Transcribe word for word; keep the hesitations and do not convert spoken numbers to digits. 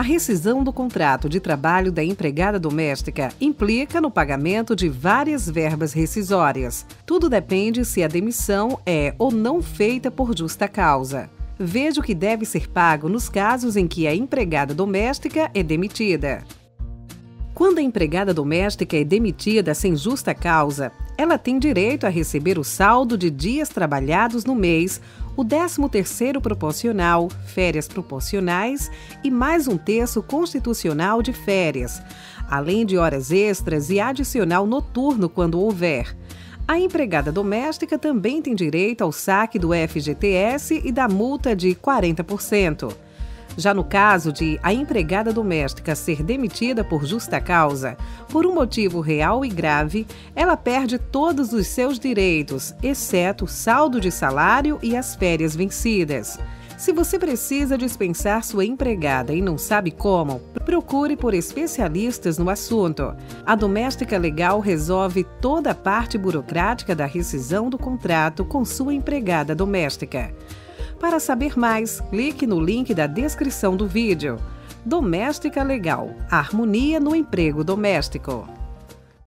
A rescisão do contrato de trabalho da empregada doméstica implica no pagamento de várias verbas rescisórias. Tudo depende se a demissão é ou não feita por justa causa. Veja o que deve ser pago nos casos em que a empregada doméstica é demitida. Quando a empregada doméstica é demitida sem justa causa, ela tem direito a receber o saldo de dias trabalhados no mês, o décimo terceiro proporcional, férias proporcionais e mais um terço constitucional de férias, além de horas extras e adicional noturno quando houver. A empregada doméstica também tem direito ao saque do F G T S e da multa de quarenta por cento. Já no caso de a empregada doméstica ser demitida por justa causa, por um motivo real e grave, ela perde todos os seus direitos, exceto o saldo de salário e as férias vencidas. Se você precisa dispensar sua empregada e não sabe como, procure por especialistas no assunto. A Doméstica Legal resolve toda a parte burocrática da rescisão do contrato com sua empregada doméstica. Para saber mais, clique no link da descrição do vídeo. Doméstica Legal, harmonia no emprego doméstico.